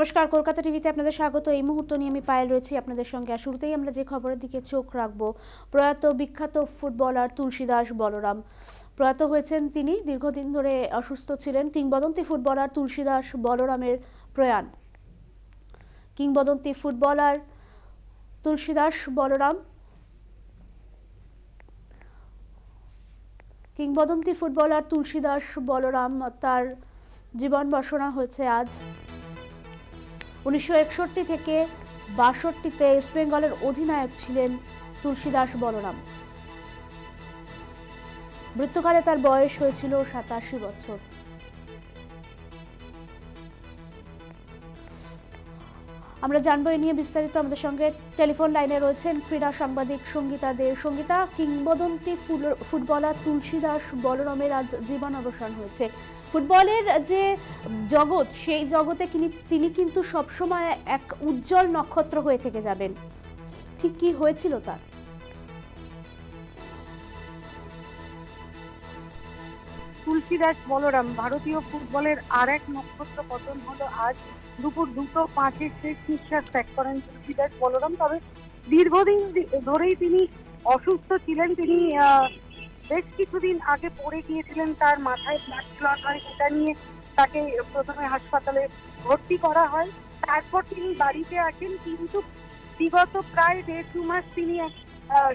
নমস্কার কলকাতা টিভিতে আপনাদের স্বাগত। এই মুহূর্ত নিয়ে আমি পায়েল রয়েছি আপনাদের সঙ্গে। শুরুতেই আমরা যে খবরের দিকে চোখ রাখবো, প্রয়াত বিখ্যাত ফুটবলার তুলসীদাস বলরাম প্রয়াত হয়েছেন। তিনি দীর্ঘদিন ধরে অসুস্থ ছিলেন। কিংবদন্তি ফুটবলার তুলসীদাস বলরাম তার জীবন বর্ষনা হয়েছে আজ। 1961 থেকে 62-তে ইস্ট বেঙ্গলের অধিনায়ক ছিলেন তুলসীদাস বলরাম। মৃত্যুকালে তার বয়স হয়েছিল 87 বছর। আমরা জানবো এ নিয়ে বিস্তারিত। আমাদের সঙ্গে টেলিফোন লাইনে রয়েছেন ক্রীড়া সাংবাদিক সঙ্গীতা দে। সঙ্গীতা, কিংবদন্তি ফুটবলার তুলসীদাস বলরামের আজ জীবন অবসান হয়েছে। ফুটবলের যে জগৎ, সেই জগতে তিনি কিন্তু সবসময় এক উজ্জ্বল নক্ষত্র হয়ে থেকে যাবেন। ঠিক কি হয়েছিল তার? তুলসীদাস বলরাম ভারতীয় ফুটবলের আর এক নক্ষত্র পতন হলো আজ দুপুর 2:05-এর শেষ নিঃশ্বাস ত্যাগ করেন তুলসীদাস বলরাম। তবে দীর্ঘদিন ধরেই তিনি অসুস্থ ছিলেন। তিনি বেশ কিছুদিন আগে পড়ে গিয়েছিলেন, তার মাথায় ব্লাড ক্লট হয়। এটা নিয়ে তাকে প্রথমে হাসপাতালে ভর্তি করা হয়, তারপর তিনি বাড়িতে আসেন। কিন্তু বিগত প্রায় 1.5 মাস তিনি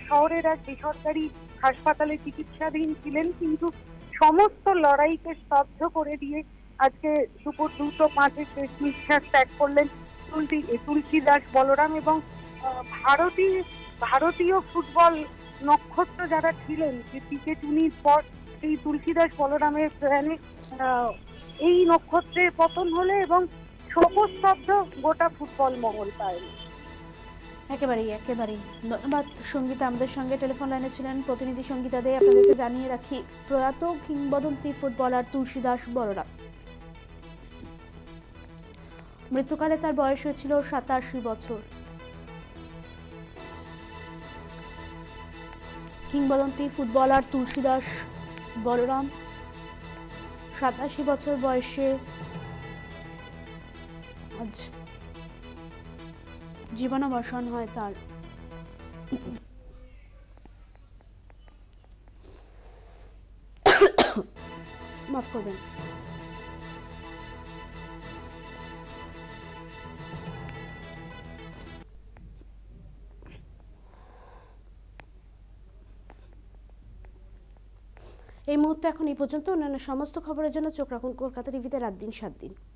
শহরের এক বেসরকারি হাসপাতালে চিকিৎসাধীন ছিলেন। কিন্তু সমস্ত লড়াইকে স্তব্ধ করে দিয়ে আজকে দুপুর 2:05-এর শেষ নিঃশ্বাস ত্যাগ করলেন তুলসীদাস বলরাম। এবং ভারতীয় ফুটবল নক্ষত্র যারা ছিলেন, যে পিকে টুনির পর সেই তুলসীদাস বলরামের প্রাণে এই নক্ষত্রের পতন হলে এবং শোকস্তব্ধ গোটা ফুটবল মহল। পায় একেবারেই ধন্যবাদ সঙ্গীতা। আমাদের সঙ্গে টেলিফোন লাইনে ছিলেন প্রতিনিধি সঙ্গীতা দে। আপনাদেরকে জানিয়ে রাখি, প্রয়াত কিংবদন্তি ফুটবলার তুলসীদাস বলরাম মৃত্যুকালে তার বয়স হয়েছিল 87 বছর। কিংবদন্তি ফুটবলার তুলসীদাস বলরাম 87 বছর বয়সে আজ জীবনাবসান হয় তার। মাফ করবেন। এই মুহূর্তে এখন এই পর্যন্ত। অন্যান্য সমস্ত খবরের জন্য চোখ রাখুন কলকাতা টিভিতে রাত দিন 7 দিন।